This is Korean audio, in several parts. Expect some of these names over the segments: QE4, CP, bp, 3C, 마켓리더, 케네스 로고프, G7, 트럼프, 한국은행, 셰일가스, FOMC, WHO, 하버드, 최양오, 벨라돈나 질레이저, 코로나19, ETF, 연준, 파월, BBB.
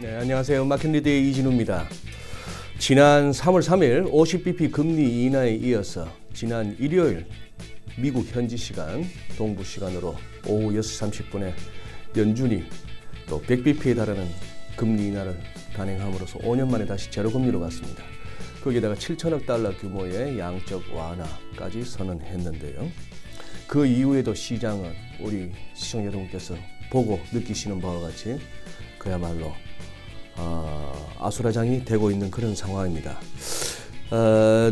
네, 안녕하세요. 마켓리더의 이진우입니다. 지난 3월 3일 50bp 금리 인하에 이어서 지난 일요일 미국 현지 시간, 동부 시간으로 오후 6시 30분에 연준이 또 100bp에 달하는 금리 인하를 단행함으로써 5년 만에 다시 제로금리로 갔습니다. 거기에다가 7천억 달러 규모의 양적 완화까지 선언했는데요. 그 이후에도 시장은 우리 시청자 여러분께서 보고 느끼시는 바와 같이 그야말로 아수라장이 되고 있는 그런 상황입니다.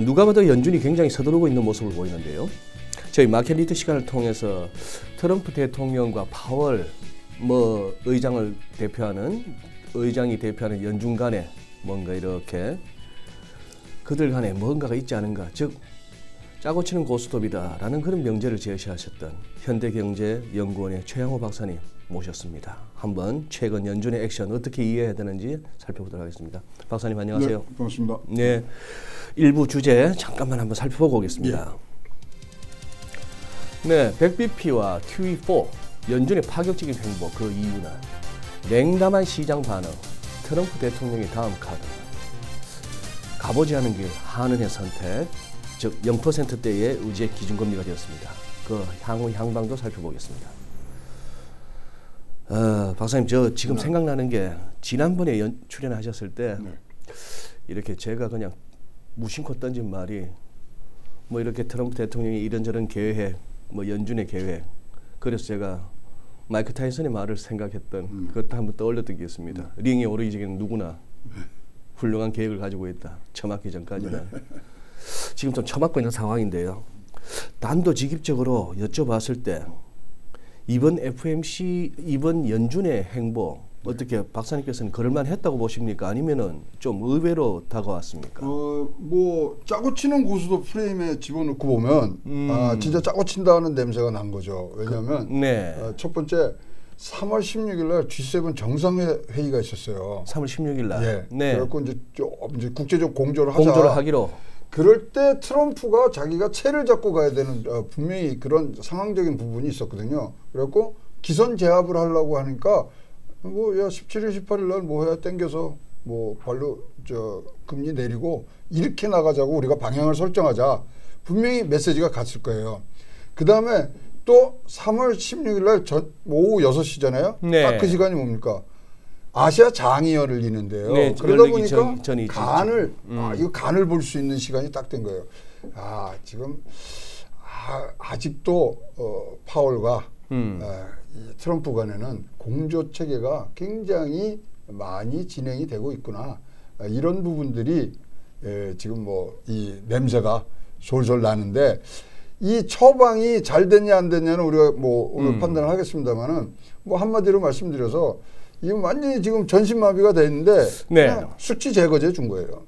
누가 봐도 연준이 굉장히 서두르고 있는 모습을 보이는데요. 저희 마켓리더 시간을 통해서 트럼프 대통령과 파월 의장이 대표하는 연준 간에 뭔가 이렇게 그들 간에 뭔가가 있지 않은가, 즉 짜고 치는 고스톱이다라는 그런 명제를 제시하셨던 현대경제연구원의 최양오 박사님 모셨습니다. 한번 최근 연준의 액션 어떻게 이해해야 되는지 살펴보도록 하겠습니다. 박사님 안녕하세요. 네, 반갑습니다. 네, 일부 주제 잠깐만 한번 살펴보고 오겠습니다. 네, 100bp와 QE4 연준의 파격적인 행보, 그 이유는 냉담한 시장 반응, 트럼프 대통령의 다음 카드, 가보지 않은 길 한은의 선택, 즉 0%대의 의제 기준금리가 되었습니다. 그 향후 향방도 살펴보겠습니다. 박사님, 저 지금 생각나는 게 지난번에 출연하셨을 때 이렇게 제가 그냥 무심코 던진 말이 뭐 이렇게 트럼프 대통령이 이런저런 계획, 뭐 연준의 계획, 그래서 제가 마이크 타이슨의 말을 생각했던 그것도 한번 떠올렸던 게 있습니다. 링에 오르기 전에는 누구나 훌륭한 계획을 가지고 있다. 처맞기 전까지는. 지금 좀 처맞고 있는 상황인데요. 단도직입적으로 여쭤봤을 때 이번 FOMC, 이번 연준의 행보 어떻게 박사님께서는 그럴만했다고 보십니까? 아니면은 좀 의외로 다가왔습니까? 뭐 짜고 치는 고수도 프레임에 집어넣고 보면 진짜 짜고 친다는 냄새가 난 거죠. 왜냐하면 첫 번째 3월 16일 날 G7 정상회의가 있었어요. 3월 16일 날. 예. 네. 그래갖고 이제 좀 이제 국제적 공조를 하기로. 그럴 때 트럼프가 자기가 채를 잡고 가야 되는 분명히 그런 상황적인 부분이 있었거든요. 그래갖고 기선 제압을 하려고 하니까 뭐 야 17일, 18일 날 뭐 해야 땡겨서 뭐 발로 저 금리 내리고 이렇게 나가자고 우리가 방향을 설정하자, 분명히 메시지가 갔을 거예요. 그 다음에 또 3월 16일 날 오후 6시잖아요. 네. 딱 그 시간이 뭡니까? 아시아 장이연을 이는데요. 네, 그러다 보니까 간을 볼 수 있는 시간이 딱 된 거예요. 아 지금 아직도 파월과 트럼프 간에는 공조 체계가 굉장히 많이 진행이 되고 있구나. 이런 부분들이 지금 뭐 이 냄새가 솔솔 나는데, 이 처방이 잘 됐냐 안 됐냐는 우리가 뭐 오늘 판단을 하겠습니다만은, 뭐 한마디로 말씀드려서 이건 완전히 지금 전신마비가 돼 있는데 숙취 제거제 준 거예요.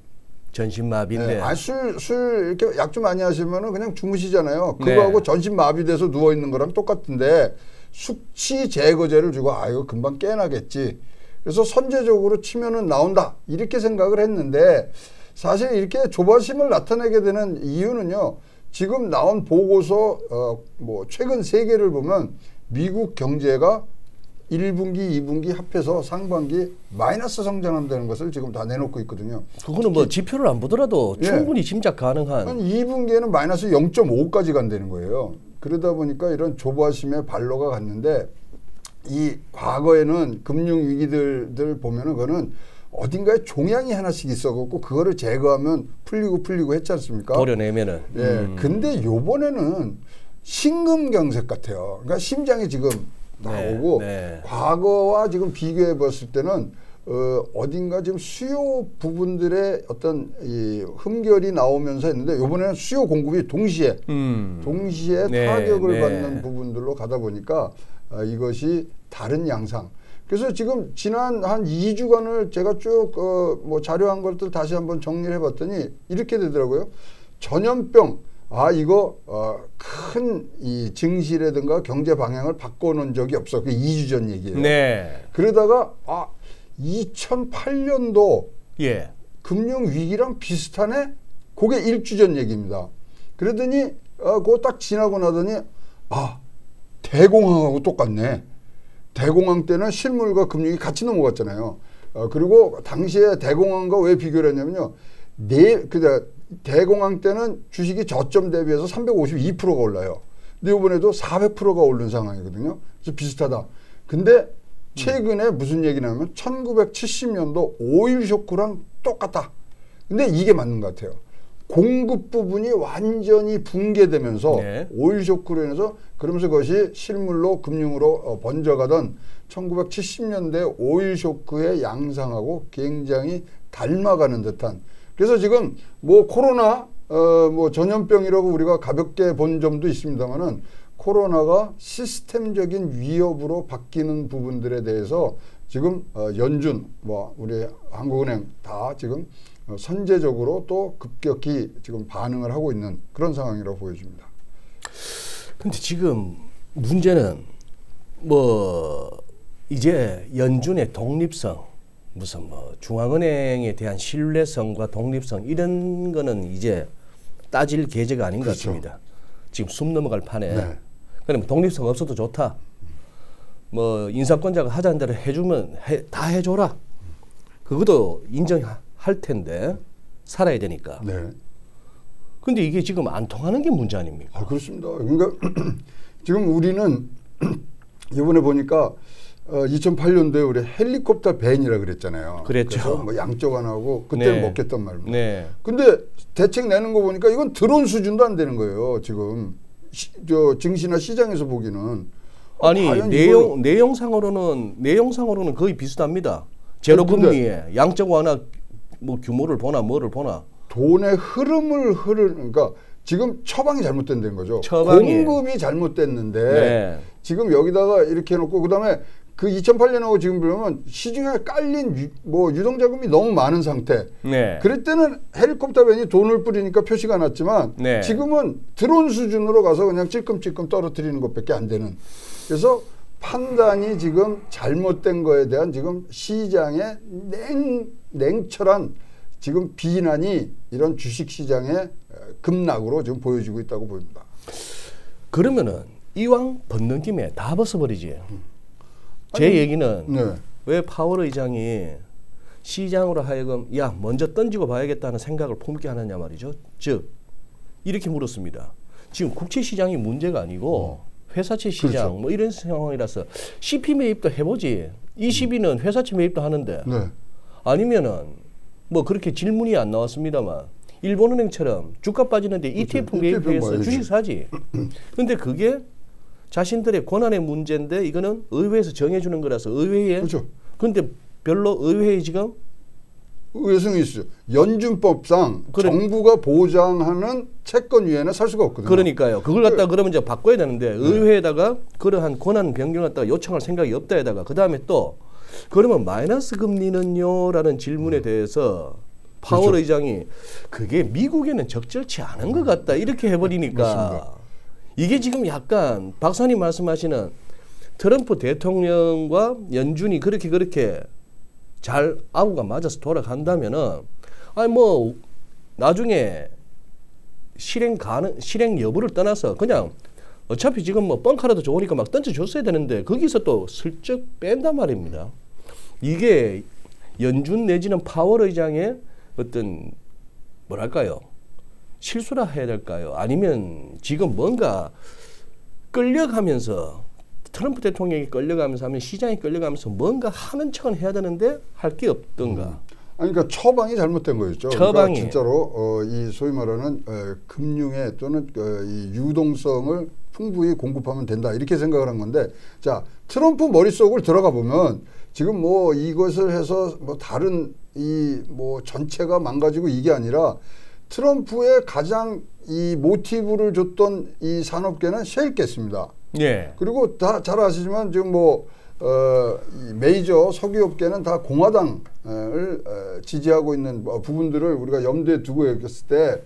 전신마비인데. 네. 술 이렇게 약주 많이 하시면은 그냥 주무시잖아요. 그거하고 전신마비돼서 누워 있는 거랑 똑같은데 숙취 제거제를 주고 아 이거 금방 깨나겠지, 그래서 선제적으로 치면은 나온다 이렇게 생각을 했는데, 사실 이렇게 조바심을 나타내게 되는 이유는요. 지금 나온 보고서 뭐 최근 3개를 보면 미국 경제가 1분기, 2분기 합해서 상반기 마이너스 성장한다는 것을 지금 다 내놓고 있거든요. 그거는 뭐 지표를 안 보더라도 충분히 짐작 가능한. 한 2분기에는 마이너스 0.5까지 간다는 거예요. 그러다 보니까 이런 조바심에 발로가 갔는데, 이 과거에는 금융위기들 보면은 그거는 어딘가에 종양이 하나씩 있어갖고 그거를 제거하면 풀리고 했지 않습니까? 도려내면은. 예. 근데 요번에는 심근경색 같아요. 그러니까 심장이 지금 나오고 과거와 지금 비교해 봤을 때는 어딘가 지금 수요 부분들의 어떤 이 흠결이 나오면서 했는데, 요번에는 수요 공급이 동시에 타격을 받는 부분들로 가다 보니까 이것이 다른 양상. 그래서 지금 지난 한 2주간을 제가 쭉 뭐 자료한 것들 다시 한번 정리를 해봤더니 이렇게 되더라고요. 전염병 아 이거 큰 이 증시라든가 경제 방향을 바꿔놓은 적이 없어. 그게 2주 전 얘기예요. 네. 그러다가 2008년도 예. 금융 위기랑 비슷하네. 그게 1주 전 얘기입니다. 그러더니 그거 딱 지나고 나더니 대공황하고 똑같네. 대공황 때는 실물과 금융이 같이 넘어갔잖아요. 그리고 당시에 대공황과 왜 비교를 했냐면요. 대공황 때는 주식이 저점 대비해서 352%가 올라요. 근데 이번에도 400%가 오른 상황이거든요. 그래서 비슷하다. 근데 최근에 무슨 얘기냐면 1970년도 오일 쇼크랑 똑같다. 근데 이게 맞는 것 같아요. 공급 부분이 완전히 붕괴되면서 네. 오일 쇼크로 인해서 그러면서 그것이 실물로 금융으로 번져가던 1970년대 오일 쇼크의 양상하고 굉장히 닮아가는 듯한. 그래서 지금 뭐 코로나 뭐 전염병이라고 우리가 가볍게 본 점도 있습니다만은 코로나가 시스템적인 위협으로 바뀌는 부분들에 대해서 지금 연준 뭐 우리 한국은행 다 지금 선제적으로 또 급격히 지금 반응을 하고 있는 그런 상황이라고 보여집니다. 근데 지금 문제는 뭐 이제 연준의 독립성 무슨 뭐 중앙은행에 대한 신뢰성과 독립성 이런 거는 이제 따질 계제가 아닌 그렇죠. 것 같습니다. 지금 숨 넘어갈 판에. 네. 그러면 독립성 없어도 좋다. 뭐 인사권자가 하자는 대로 해주면 다 해줘라. 그것도 인정할 텐데 살아야 되니까. 네. 근데 이게 지금 안 통하는 게 문제 아닙니까? 그렇습니다. 그러니까 지금 우리는 이번에 보니까 2008년도에 우리 헬리콥터 밴이라 그랬잖아요. 그랬죠. 그래서 뭐 양쪽 안 하고 그때는 네. 먹겠단 말입니다. 네. 근데 대책 내는 거 보니까 이건 드론 수준도 안 되는 거예요. 지금 증시나 시장에서 보기는. 아니 내용상으로는 거의 비슷합니다. 제로금리에 양적 완화 뭐 규모를 보나 뭐를 보나. 돈의 흐름을 그러니까 지금 처방이 잘못된 거죠. 공급이 잘못됐는데 네. 지금 여기다가 이렇게 해놓고 그다음에 그 2008년하고 지금 보면 시중에 깔린 유동자금이 너무 많은 상태. 네. 그럴 때는 헬리콥터 밴이 돈을 뿌리니까 표시가 났지만 네. 지금은 드론 수준으로 가서 그냥 찔끔찔끔 떨어뜨리는 것밖에 안 되는. 그래서 판단이 지금 잘못된 거에 대한 지금 시장의 냉철한 지금 비난이 이런 주식시장의 급락으로 지금 보여지고 있다고 보입니다. 그러면은 이왕 벗는 김에 다 벗어버리지. 제 얘기는 네. 왜 파월 의장이 시장으로 하여금 야 먼저 던지고 봐야겠다는 생각을 품게 하느냐 말이죠. 즉 이렇게 물었습니다. 지금 국채시장이 문제가 아니고 회사채 시장 그렇죠. 뭐 이런 상황이라서 CP 매입도 해보지. 이 시비는 회사채 매입도 하는데 네. 아니면은 뭐 그렇게 질문이 안 나왔습니다만 일본은행처럼 주가 빠지는데 그렇죠. ETF 매입해서 주식 사지. 근데 그게 자신들의 권한의 문제인데 이거는 의회에서 정해주는 거라서 의회에 그렇죠. 근데 별로 의회에 지금 의회성이 있어요. 연준법상 그래. 정부가 보장하는 채권위에는 살 수가 없거든요. 그러니까요. 그걸 갖다 그러면 이제 바꿔야 되는데 네. 의회에다가 그러한 권한 변경을 갖다가 요청할 생각이 없다에다가 그 다음에 또 그러면 마이너스 금리는요? 라는 질문에 대해서 파월 그렇죠. 의장이 그게 미국에는 적절치 않은 것 같다 이렇게 해버리니까 맞습니다. 이게 지금 약간 박사님 말씀하시는 트럼프 대통령과 연준이 그렇게 잘 아우가 맞아서 돌아간다면은 아니 뭐 나중에 실행 여부를 떠나서 그냥 어차피 지금 뭐 뻥카라도 좋으니까 막 던져줬어야 되는데 거기서 또 슬쩍 뺀단 말입니다. 이게 연준 내지는 파월 의장의 어떤 뭐랄까요? 실수라 해야 될까요? 아니면 지금 뭔가 끌려가면서 트럼프 대통령이 끌려가면서 하면 시장이 끌려가면서 뭔가 하는 척은 해야 되는데 할 게 없던가. 아니 그러니까 처방이 잘못된 거였죠. 처방이. 그러니까 진짜로 이 소위 말하는 금융의 또는 이 유동성을 풍부히 공급하면 된다 이렇게 생각을 한 건데 자 트럼프 머릿속을 들어가 보면 지금 뭐 이것을 해서 뭐 다른 이 뭐 전체가 망가지고 이게 아니라 트럼프의 가장 이 모티브를 줬던 이 산업계는 셰일가스입니다. 예. 그리고 다 잘 아시지만 지금 뭐 이 메이저 석유업계는 다 공화당을 지지하고 있는 부분들을 우리가 염두에 두고 있을 때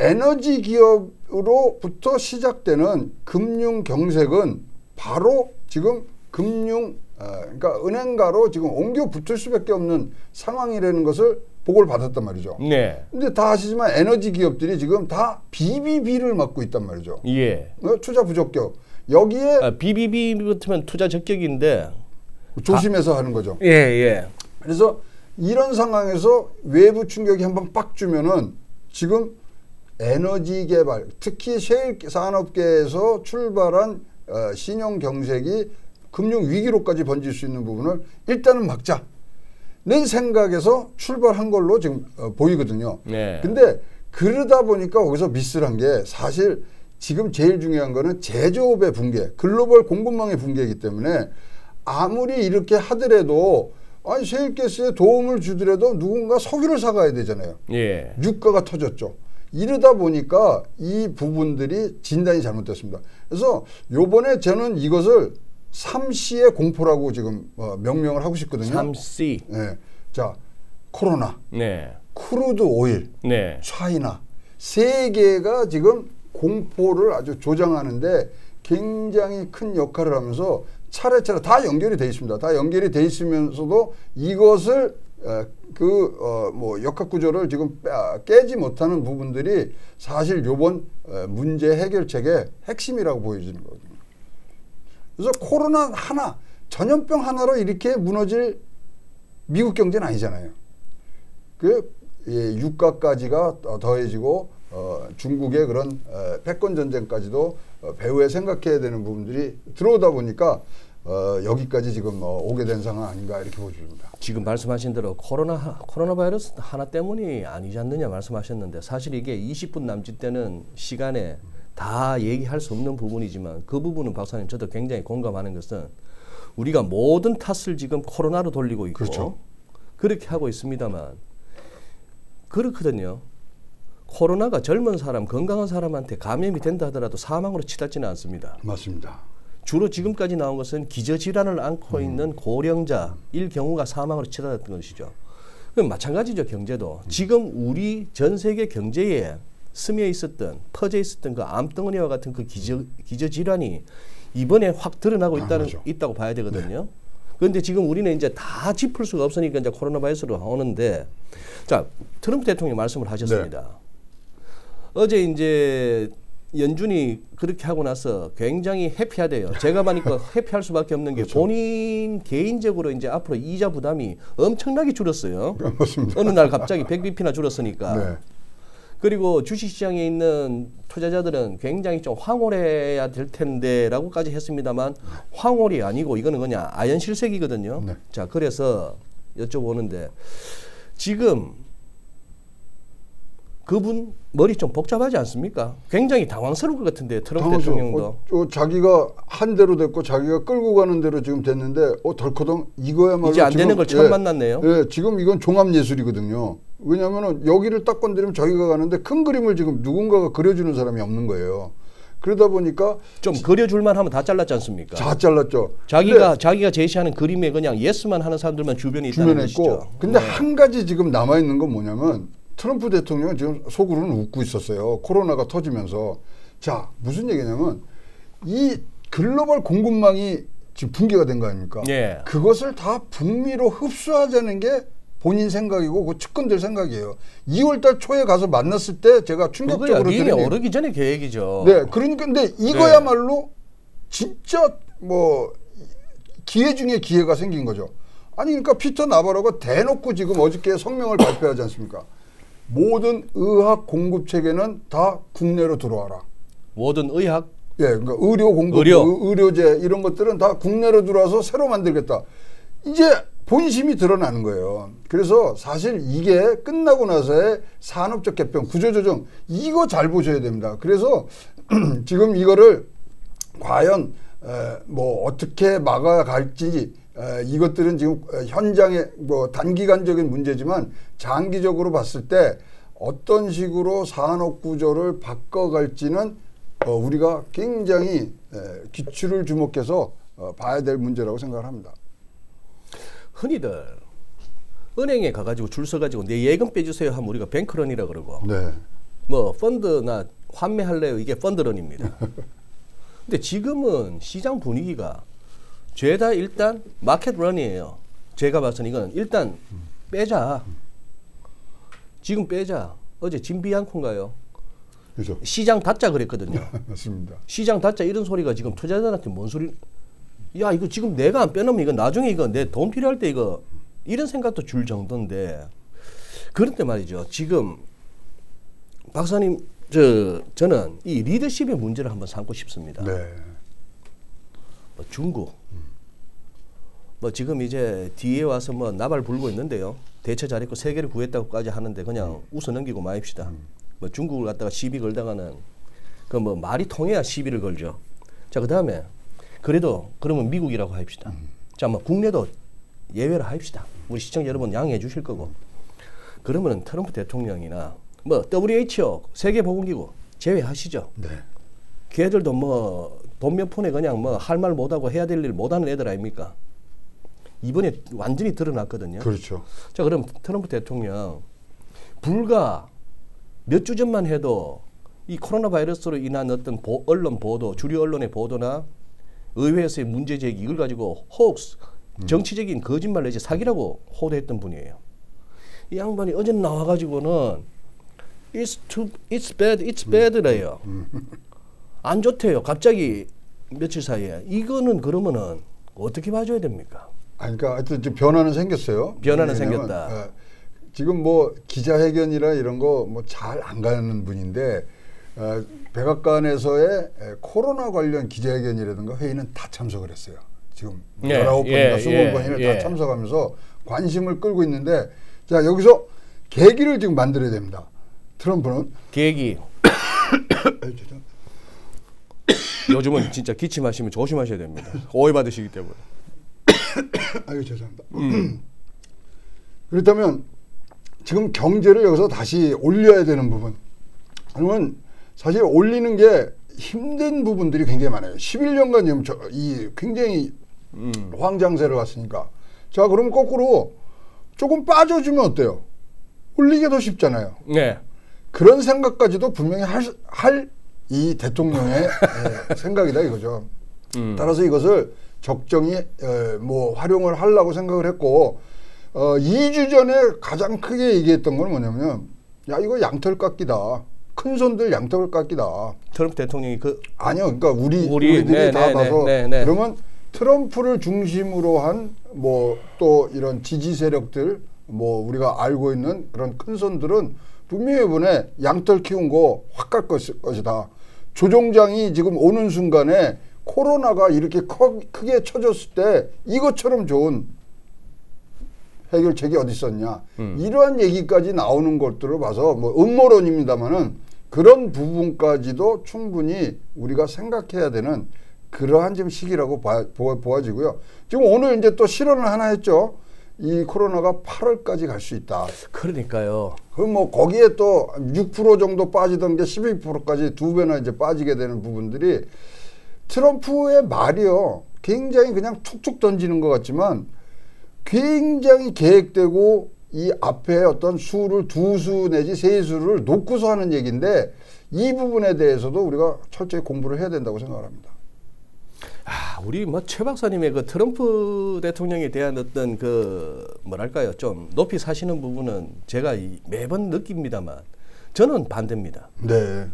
에너지 기업으로부터 시작되는 금융 경색은 바로 지금 금융 그러니까 은행가로 지금 옮겨 붙을 수밖에 없는 상황이라는 것을 보고를 받았단 말이죠. 네. 근데 다 아시지만 에너지 기업들이 지금 다 BBB를 맡고 있단 말이죠. 예. 투자 부적격. 여기에 BBB 붙으면 투자 적격인데 조심해서 하는 거죠. 예, 예. 그래서 이런 상황에서 외부 충격이 한번 빡 주면은 지금 에너지 개발, 특히 셰일 산업계에서 출발한 신용 경색이 금융 위기로까지 번질 수 있는 부분을 일단은 막자는 생각에서 출발한 걸로 지금 보이거든요. 네. 근데 그러다 보니까 거기서 미스한 게 사실 지금 제일 중요한 거는 제조업의 붕괴, 글로벌 공급망의 붕괴이기 때문에 아무리 이렇게 하더라도 아니 셰일가스에 도움을 주더라도 누군가 석유를 사가야 되잖아요. 예. 유가가 터졌죠. 이러다 보니까 이 부분들이 진단이 잘못됐습니다. 그래서 요번에 저는 이것을 3C의 공포라고 지금 명명을 하고 싶거든요. 3C. 네. 자, 코로나, 네. 크루드 오일, 네. 차이나 세 개가 지금 공포를 아주 조장하는데 굉장히 큰 역할을 하면서 차례차례 다 연결이 돼 있습니다. 다 연결이 돼 있으면서도 이것을 역학 구조를 지금 깨지 못하는 부분들이 사실 요번 문제 해결책의 핵심이라고 보여지는 거거든요. 그래서 코로나 하나, 전염병 하나로 이렇게 무너질 미국 경제는 아니잖아요. 유가까지가 더해지고 중국의 그런 패권 전쟁까지도 배후에 생각해야 되는 부분들이 들어오다 보니까 여기까지 지금 오게 된 상황 아닌가 이렇게 보여집니다. 지금 말씀하신 대로 코로나 바이러스 하나 때문이 아니지 않느냐 말씀하셨는데 사실 이게 20분 남짓 되는 시간에 다 얘기할 수 없는 부분이지만 그 부분은 박사님 저도 굉장히 공감하는 것은 우리가 모든 탓을 지금 코로나로 돌리고 있고 그렇죠. 그렇게 하고 있습니다만 그렇거든요. 코로나가 젊은 사람, 건강한 사람한테 감염이 된다 하더라도 사망으로 치닫지는 않습니다. 맞습니다. 주로 지금까지 나온 것은 기저질환을 안고 있는 고령자일 경우가 사망으로 치닫았던 것이죠. 그럼 마찬가지죠. 경제도. 지금 우리 전 세계 경제에 스며 있었던, 퍼져 있었던 그 암덩어리와 같은 그 기저질환이 이번에 확 드러나고 있다고 봐야 되거든요. 네. 그런데 지금 우리는 이제 다 짚을 수가 없으니까 이제 코로나 바이러스로 오는데 자, 트럼프 대통령이 말씀을 하셨습니다. 네. 어제 이제 연준이 그렇게 하고 나서 굉장히 해피하대요. 제가 보니까 해피할 수밖에 없는 게 그렇죠. 본인 개인적으로 이제 앞으로 이자 부담이 엄청나게 줄었어요. 맞습니다. 어느 날 갑자기 100bp나 줄었으니까. 네. 그리고 주식시장에 있는 투자자들은 굉장히 좀 황홀해야 될 텐데라고까지 했습니다만 황홀이 아니고 이거는 그냥 아연 실색이거든요. 네. 자, 그래서 여쭤보는데 지금 그분 머리 좀 복잡하지 않습니까? 굉장히 당황스러울 것 같은데 트럼프 대통령도. 자기가 한 대로 됐고 자기가 끌고 가는 대로 지금 됐는데 덜커덩 이거야말로 이제 안 되는 걸 처음 만났네요. 예, 지금 이건 종합예술이거든요. 왜냐하면 여기를 딱 건드리면 저기가 가는데 큰 그림을 지금 누군가가 그려주는 사람이 없는 거예요. 그러다 보니까 좀 그려줄만 하면 다 잘랐지 않습니까? 다 잘랐죠. 자기가 제시하는 그림에 그냥 예스만 하는 사람들만 주변에 있다는 것이죠. 근데 네. 한 가지 지금 남아있는 건 뭐냐면 트럼프 대통령은 지금 속으로는 웃고 있었어요. 코로나가 터지면서. 자, 무슨 얘기냐면 이 글로벌 공급망이 지금 붕괴가 된 거 아닙니까? 예. 그것을 다 북미로 흡수하자는 게 본인 생각이고 그 측근들 생각이에요. 2월 달 초에 가서 만났을 때 제가 충격적으로 들은 얘기. 오르기 전에 계획이죠. 네. 그러니까 근데 이거야말로 진짜 뭐 기회 중에 기회가 생긴 거죠. 아니 그러니까 피터 나바로가 대놓고 지금 어저께 성명을 발표하지 않습니까? 모든 의학 공급 체계는 다 국내로 들어와라. 모든 의학? 예, 그러니까 의료 공급, 의료제 이런 것들은 다 국내로 들어와서 새로 만들겠다. 이제 본심이 드러나는 거예요. 그래서 사실 이게 끝나고 나서의 산업적 개편, 구조조정 이거 잘 보셔야 됩니다. 그래서 지금 이거를 과연 어떻게 막아갈지 이것들은 지금 현장의 단기간적인 문제지만 장기적으로 봤을 때 어떤 식으로 산업 구조를 바꿔갈지는 우리가 굉장히 기출을 주목해서 봐야 될 문제라고 생각을 합니다. 흔히들 은행에 가가지고 줄 서가지고 내 예금 빼주세요 하면 우리가 뱅크런이라 그러고 네. 뭐 펀드나 환매할래요 이게 펀드론입니다. 근데 지금은 시장 분위기가 죄다 일단 마켓런이에요. 제가 봐서는 이건 일단 빼자. 지금 빼자. 어제 진비양코인가요? 그죠. 시장 닫자 그랬거든요. 맞습니다. 시장 닫자 이런 소리가 지금 투자자한테 뭔 소리? 야 이거 지금 내가 안 빼놓으면 이거 나중에 이거 내 돈 필요할 때 이거 이런 생각도 줄 정도인데. 그런데 말이죠. 지금 박사님 저는 이 리더십의 문제를 한번 삼고 싶습니다. 네. 뭐 중국. 뭐 지금 이제 뒤에 와서 뭐 나발 불고 있는데요. 대처 잘했고 세계를 구했다고까지 하는데 그냥 웃어 넘기고 마입시다. 뭐 중국을 갖다가 시비 걸다가는 그 뭐 말이 통해야 시비를 걸죠. 자, 그다음에 그래도 그러면 미국이라고 합시다. 자, 뭐 국내도 예외를 합시다. 우리 시청자 여러분 양해해 주실 거고. 그러면은 트럼프 대통령이나 뭐 WHO 세계보건기구 제외하시죠. 네. 걔들도 뭐 돈 몇 푼에 그냥 뭐 할 말 못하고 해야 될 일 못하는 애들 아닙니까? 이번에 완전히 드러났거든요. 그렇죠. 자, 그럼 트럼프 대통령 불과 몇 주 전만 해도 이 코로나 바이러스로 인한 어떤 언론 보도, 주류 언론의 보도나 의회에서의 문제 제기 이걸 가지고 호스 정치적인 거짓말 내지 사기라고 호도했던 분이에요. 이 양반이 어제 나와가지고는 it's bad, it's bad래요. 안 좋대요. 갑자기 며칠 사이에. 이거는 그러면은 어떻게 봐줘야 됩니까? 아니, 그러니까 하여튼 변화는 생겼어요. 변화는 생겼다. 지금 뭐 기자회견이라 이런 거 뭐 잘 안 가는 분인데 백악관에서의 코로나 관련 기자회견이라든가 회의는 다 참석을 했어요. 지금 19번인가 20번이나 다 참석하면서 관심을 끌고 있는데, 자, 여기서 계기를 지금 만들어야 됩니다. 트럼프는 계기. 요즘은 진짜 기침하시면 조심하셔야 됩니다. 오해받으시기 때문에. 아유, 죄송합니다. 그렇다면 지금 경제를 여기서 다시 올려야 되는 부분, 아니면 사실 올리는 게 힘든 부분들이 굉장히 많아요. 11년간 지금 이 굉장히 황장세를 왔으니까. 자, 그럼 거꾸로 조금 빠져주면 어때요? 올리기 더 쉽잖아요. 네. 그런 생각까지도 분명히 할 이 대통령의 생각이다 이거죠. 따라서 이것을 적정히 뭐 활용을 하려고 생각을 했고, 2주 전에 가장 크게 얘기했던 건 뭐냐면, 야, 이거 양털깎기다. 큰 손들 양털깎기다. 트럼프 대통령이 그 아니요, 그러니까 우리들이 다 봐서 그러면 트럼프를 중심으로 한 뭐 또 이런 지지 세력들, 뭐 우리가 알고 있는 그런 큰 손들은 분명히 이번에 양털 키운 거 확 갈 것이다. 조종장이 지금 오는 순간에 코로나가 이렇게 크게 쳐졌을 때 이것처럼 좋은 해결책이 어디 있었냐. 이러한 얘기까지 나오는 것들을 봐서 뭐 음모론입니다만은 그런 부분까지도 충분히 우리가 생각해야 되는 그러한 지금 시기라고 보아지고요. 지금 오늘 이제 또 실언을 하나 했죠. 이 코로나가 8월까지 갈 수 있다. 그러니까요. 그럼 뭐 거기에 또 6% 정도 빠지던 게 12%까지 2배나 이제 빠지게 되는 부분들이, 트럼프의 말이요, 굉장히 그냥 툭툭 던지는 것 같지만 굉장히 계획되고 이 앞에 어떤 수를 2수 내지 3수를 놓고서 하는 얘기인데, 이 부분에 대해서도 우리가 철저히 공부를 해야 된다고 생각을 합니다. 아, 우리 뭐 최 박사님의 그 트럼프 대통령에 대한 어떤 그 뭐랄까요, 좀 높이 사시는 부분은 제가 매번 느낍니다만 저는 반대입니다. 네.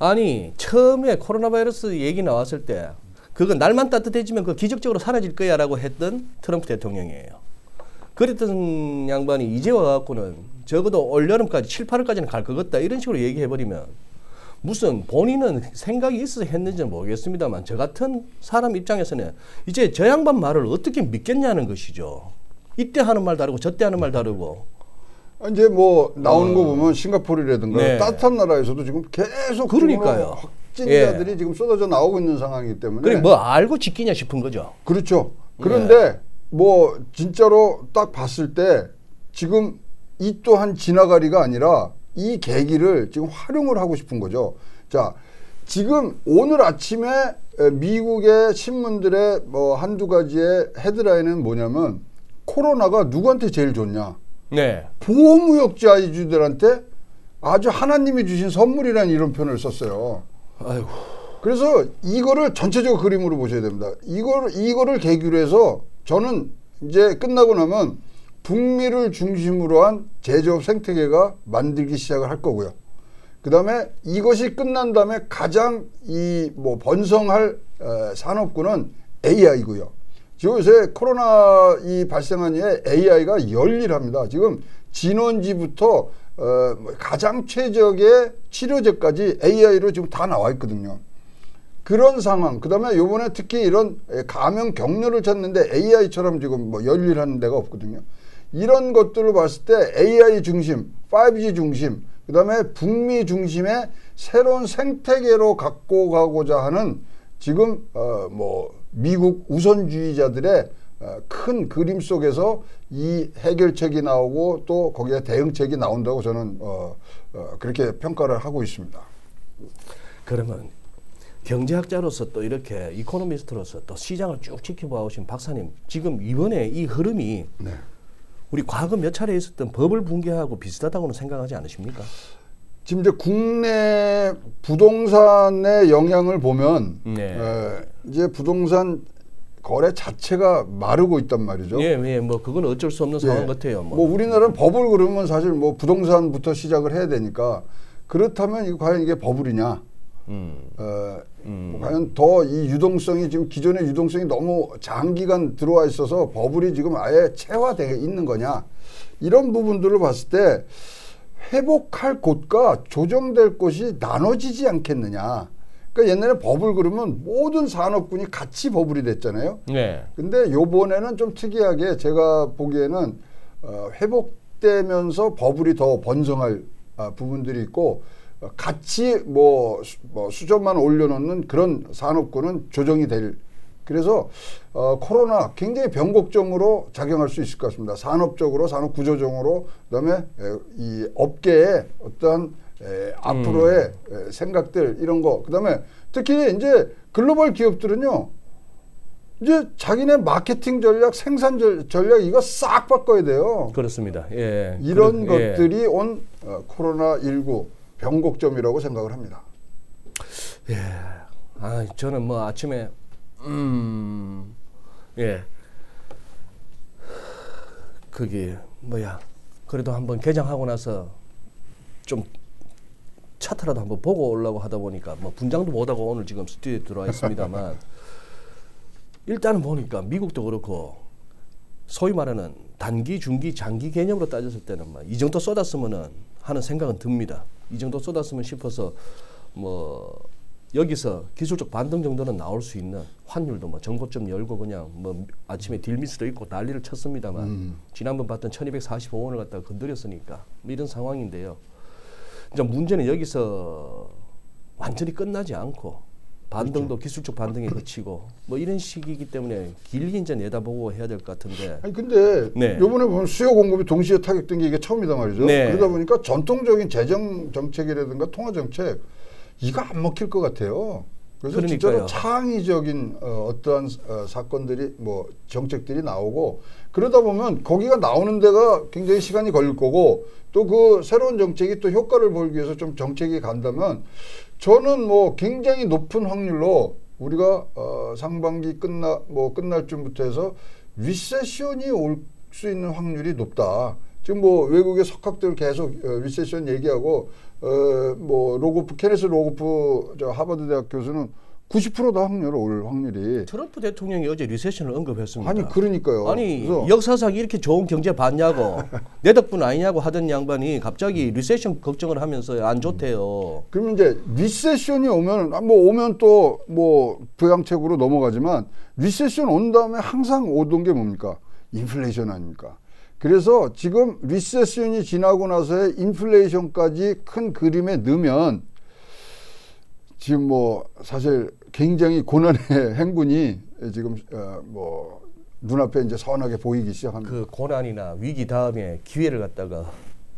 아니, 처음에 코로나 바이러스 얘기 나왔을 때 그거 날만 따뜻해지면 그 기적적으로 사라질 거야 라고 했던 트럼프 대통령이에요. 그랬던 양반이 이제 와갖고는 적어도 올여름까지 7, 8월까지는 갈 것 같다 이런 식으로 얘기해버리면, 무슨 본인은 생각이 있어서 했는지는 모르겠습니다만 저 같은 사람 입장에서는 이제 저 양반 말을 어떻게 믿겠냐는 것이죠. 이때 하는 말 다르고 저때 하는 말 다르고. 이제 뭐 나오는 거 보면 싱가포르라든가 따뜻한 나라에서도 지금 계속 그러니까요. 확진자들이 지금 쏟아져 나오고 있는 상황이기 때문에. 그래, 뭐 알고 지키냐 싶은 거죠. 그렇죠. 그런데 뭐 진짜로 딱 봤을 때 지금 이 또한 지나가리가 아니라 이 계기를 지금 활용을 하고 싶은 거죠. 자, 지금 오늘 아침에 미국의 신문들의 뭐 한두 가지의 헤드라인은 뭐냐면, 코로나가 누구한테 제일 좋냐. 네. 보호무역자유주의들한테 아주 하나님이 주신 선물이라는 이런 표현을 썼어요. 아이고. 그래서 이거를 전체적 그림으로 보셔야 됩니다. 이거를 계기로 해서 저는 이제 끝나고 나면 북미를 중심으로 한 제조업 생태계가 만들기 시작을 할 거고요. 그 다음에 이것이 끝난 다음에 가장 이 뭐 번성할 산업군은 AI고요. 지금 요새 코로나 이 발생한 이후에 AI가 열일합니다. 지금 진원지부터 가장 최적의 치료제까지 AI로 지금 다 나와 있거든요. 그런 상황, 그 다음에 요번에 특히 이런 감염 경로를 찾는데 AI처럼 지금 뭐 열일하는 데가 없거든요. 이런 것들을 봤을 때 AI 중심, 5G 중심, 그 다음에 북미 중심의 새로운 생태계로 갖고 가고자 하는 지금 미국 우선주의자들의 큰 그림 속에서 이 해결책이 나오고 또 거기에 대응책이 나온다고 저는 그렇게 평가를 하고 있습니다. 그러면 경제학자로서 또 이렇게 이코노미스트로서 또 시장을 쭉 지켜봐 오신 박사님, 지금 이번에 이 흐름이 네. 우리 과거 몇 차례 있었던 버블 붕괴하고 비슷하다고는 생각하지 않으십니까? 지금 이제 국내 부동산의 영향을 보면 네. 이제 부동산 거래 자체가 마르고 있단 말이죠. 예, 예, 뭐 그건 어쩔 수 없는 상황 예. 같아요. 뭐 우리나라는 버블 그러면 사실 뭐 부동산부터 시작을 해야 되니까 그렇다면 이거 과연 이게 버블이냐? 과연 더 이 유동성이 지금 기존의 유동성이 너무 장기간 들어와 있어서 버블이 지금 아예 체화되어 있는 거냐? 이런 부분들을 봤을 때 회복할 곳과 조정될 곳이 나눠지지 않겠느냐? 그러니까 옛날에 버블 그러면 모든 산업군이 같이 버블이 됐잖아요. 네. 근데 요번에는 좀 특이하게 제가 보기에는 회복되면서 버블이 더 번성할 부분들이 있고 같이 뭐 수준만 올려놓는 그런 산업군은 조정이 될. 그래서 코로나 굉장히 변곡점으로 작용할 수 있을 것 같습니다. 산업적으로, 산업 구조적으로, 그다음에 이 업계의 어떤 앞으로의 생각들 이런 거. 그다음에 특히 이제 글로벌 기업들은요. 이제 자기네 마케팅 전략, 생산 전략 이거 싹 바꿔야 돼요. 그렇습니다. 예. 이런 것들이 예. 온 코로나19 변곡점이라고 생각을 합니다. 예. 아, 저는 뭐 아침에 예. 그게 뭐야? 그래도 한번 개장하고 나서 좀 차트라도 한번 보고 오려고 하다 보니까 뭐 분장도 못하고 오늘 지금 스튜디오에 들어와 있습니다만 일단은 보니까 미국도 그렇고 소위 말하는 단기, 중기, 장기 개념으로 따졌을 때는 막 이 정도 쏟았으면은 하는 생각은 듭니다. 이 정도 쏟았으면 싶어서 뭐 여기서 기술적 반등 정도는 나올 수 있는 환율도 뭐 정고점 열고 그냥 뭐 아침에 딜미스도 있고 난리를 쳤습니다만 지난번 봤던 1245원을 갖다가 건드렸으니까 뭐 이런 상황인데요. 이제 문제는 여기서 완전히 끝나지 않고 반등도 그렇죠. 기술적 반등에 그치고 뭐 이런 식이기 때문에 길게 이제 내다보고 해야 될 것 같은데. 아니 근데 네. 요번에 보면 수요 공급이 동시에 타격된 게 이게 처음이다 말이죠. 네. 그러다 보니까 전통적인 재정 정책이라든가 통화 정책 이거 안 먹힐 것 같아요. 그래서 그러니까요. 진짜로 창의적인 어떠한 사건들이 뭐 정책들이 나오고 그러다 보면 거기가 나오는 데가 굉장히 시간이 걸릴 거고 또 그 새로운 정책이 또 효과를 보기 위해서 좀 정책이 간다면 저는 뭐 굉장히 높은 확률로 우리가 상반기 끝날 쯤부터 해서 리세션이 올 수 있는 확률이 높다. 지금 뭐 외국의 석학들 계속 리세션 얘기하고 뭐 로고프 케네스 로고프 저 하버드 대학 교수는 90%다 확률 올 확률이. 트럼프 대통령이 어제 리세션을 언급했습니다. 아니 그러니까요. 아니 역사상 이렇게 좋은 경제 봤냐고 내 덕분 아니냐고 하던 양반이 갑자기 리세션 걱정을 하면서 안 좋대요. 그럼 이제 리세션이 오면 뭐 오면 또 뭐 부양책으로 넘어가지만 리세션 온 다음에 항상 오던 게 뭡니까? 인플레이션 아닙니까? 그래서 지금 리세션이 지나고 나서의 인플레이션까지 큰 그림에 넣으면 지금 뭐 사실 굉장히 고난의 행군이 지금 뭐 눈앞에 이제 선하게 보이기 시작합니다. 그 고난이나 위기 다음에 기회를 갖다가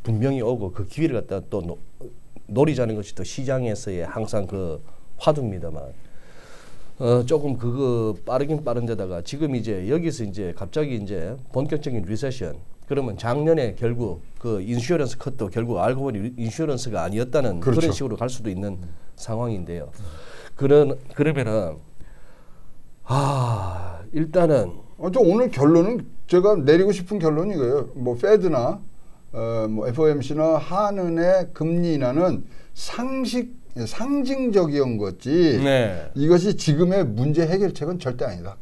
분명히 오고 그 기회를 갖다가 또 노리자는 것이 또 시장에서의 항상 그 화두입니다만 조금 그거 빠르긴 빠른 데다가 지금 이제 여기서 이제 갑자기 이제 본격적인 리세션 그러면 작년에 결국 그 인슈어런스 컷도 결국 알고 보니 인슈어런스가 아니었다는 그렇죠. 그런 식으로 갈 수도 있는 상황인데요. 그러면은 아 일단은 저 오늘 결론은 제가 내리고 싶은 결론이 이거예요. 뭐 페드나 뭐 FOMC나 한은의 금리 인하는 상징적이었던 거지 네. 이것이 지금의 문제 해결책은 절대 아니다.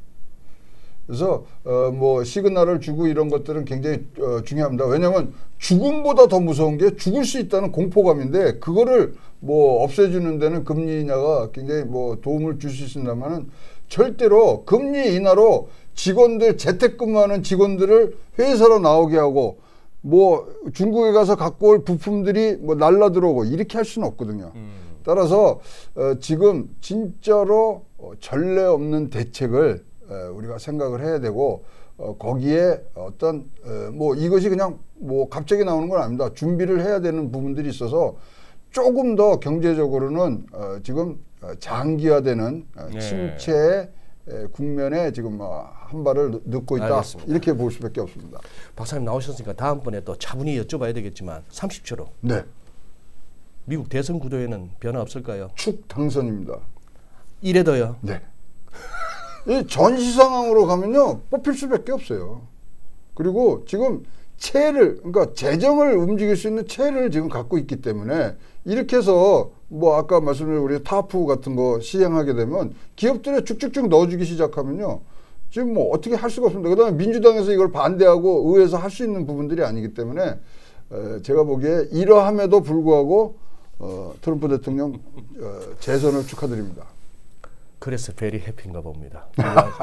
그래서 뭐 시그널을 주고 이런 것들은 굉장히 중요합니다. 왜냐하면 죽음보다 더 무서운 게 죽을 수 있다는 공포감인데 그거를 뭐 없애주는 데는 금리 인하가 굉장히 뭐 도움을 줄 수 있습니다만은 절대로 금리 인하로 직원들 재택근무하는 직원들을 회사로 나오게 하고 뭐 중국에 가서 갖고 올 부품들이 뭐 날라 들어오고 이렇게 할 수는 없거든요. 따라서 지금 진짜로 전례 없는 대책을 우리가 생각을 해야 되고 거기에 어떤 뭐 이것이 그냥 뭐 갑자기 나오는 건 아닙니다. 준비를 해야 되는 부분들이 있어서 조금 더 경제적으로는 지금 장기화되는 침체의 국면에 지금 한 발을 넣고 있다. 알겠습니다. 이렇게 볼 수밖에 없습니다. 박사님 나오셨으니까 다음번에 또 차분히 여쭤봐야 되겠지만 30초로 네. 미국 대선 구도에는 변화 없을까요? 축 당선입니다. 이래도요? 네. 이 전시 상황으로 가면요 뽑힐 수밖에 없어요. 그리고 지금 채를 그러니까 재정을 움직일 수 있는 채를 지금 갖고 있기 때문에 이렇게 해서 뭐 아까 말씀드린 우리 타프 같은 거 시행하게 되면 기업들에 쭉쭉쭉 넣어주기 시작하면요 지금 뭐 어떻게 할 수가 없습니다. 그다음에 민주당에서 이걸 반대하고 의회에서 할 수 있는 부분들이 아니기 때문에 제가 보기에 이러함에도 불구하고 트럼프 대통령 재선을 축하드립니다. 그래서 베리 해피인가 봅니다.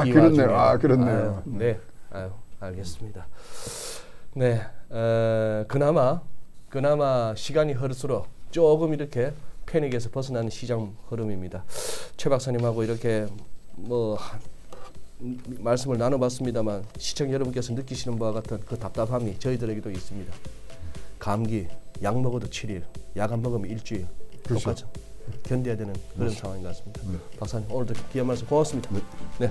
그렇네요. 그렇네요. 아유, 네, 아유, 알겠습니다. 네, 그나마 시간이 흐를수록 조금 이렇게 패닉에서 벗어나는 시장 흐름입니다. 최 박사님하고 이렇게 뭐 말씀을 나눠봤습니다만 시청자 여러분께서 느끼시는 바와 같은 그 답답함이 저희들에게도 있습니다. 감기, 약 먹어도 7일, 약 안 먹으면 일주일 그렇죠. 똑같죠. 견뎌야 되는 그런 상황인 것 같습니다. 박사님 오늘도 귀한 말씀 고맙습니다. 네.